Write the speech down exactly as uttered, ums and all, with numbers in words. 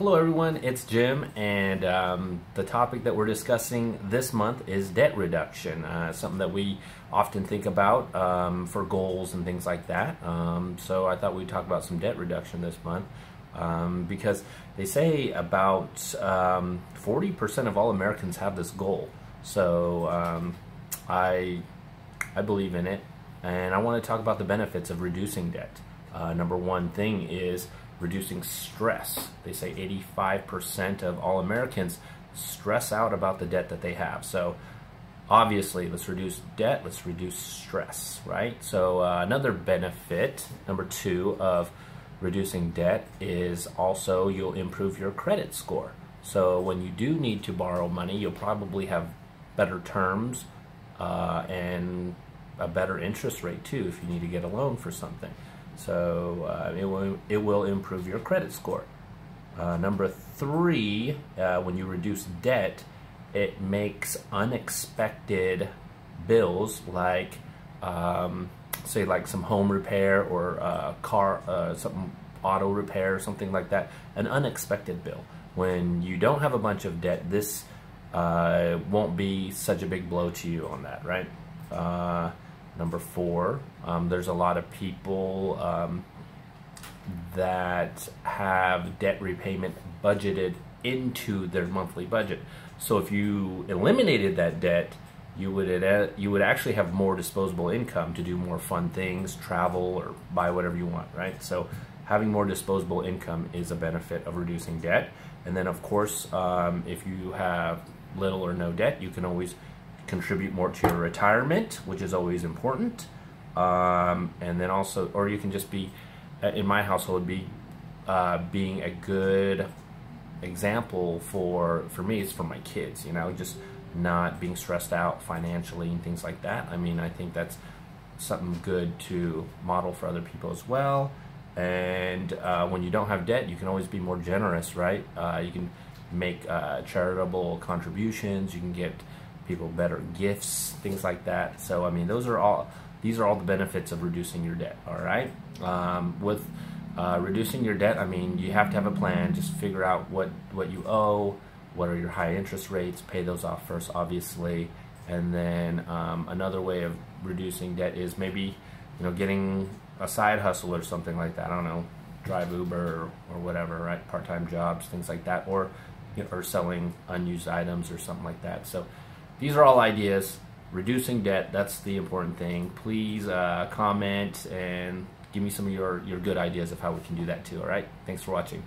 Hello everyone, it's Jim, and um, the topic that we're discussing this month is debt reduction, uh, something that we often think about um, for goals and things like that. Um, so I thought we'd talk about some debt reduction this month um, because they say about um, forty percent of all Americans have this goal. So um, I, I believe in it, and I want to talk about the benefits of reducing debt. Uh, number one thing is reducing stress. They say eighty-five percent of all Americans stress out about the debt that they have. So obviously, let's reduce debt, let's reduce stress, right? So uh, another benefit, number two, of reducing debt is also you'll improve your credit score. So when you do need to borrow money, you'll probably have better terms uh, and a better interest rate too if you need to get a loan for something. So uh, it will it will improve your credit score. Uh, number three, uh, when you reduce debt, it makes unexpected bills like um, say like some home repair or uh, car uh, something auto repair or something like that, an unexpected bill. When you don't have a bunch of debt, this uh, won't be such a big blow to you on that, right? Uh, Number four, um, there's a lot of people um, that have debt repayment budgeted into their monthly budget. So if you eliminated that debt, you would you would actually have more disposable income to do more fun things, travel, or buy whatever you want, right? So having more disposable income is a benefit of reducing debt. And then of course, um, if you have little or no debt, you can always contribute more to your retirement, which is always important, um, and then also, or you can just be, in my household, be uh, being a good example for for me. It's for my kids, you know, just not being stressed out financially and things like that. I mean, I think that's something good to model for other people as well. And uh, when you don't have debt, you can always be more generous, right? Uh, you can make uh, charitable contributions. You can get people better gifts, things like that. So I mean, those are all these are all the benefits of reducing your debt. All right, um, with uh, reducing your debt, I mean, you have to have a plan. Just figure out what what you owe, what are your high interest rates, pay those off first, obviously. And then um, another way of reducing debt is maybe, you know, getting a side hustle or something like that. I don't know, drive Uber or, or whatever, right? Part-time jobs, things like that, or you know, or selling unused items or something like that. So these are all ideas. Reducing debt, that's the important thing. Please uh, comment and give me some of your, your good ideas of how we can do that too, all right? Thanks for watching.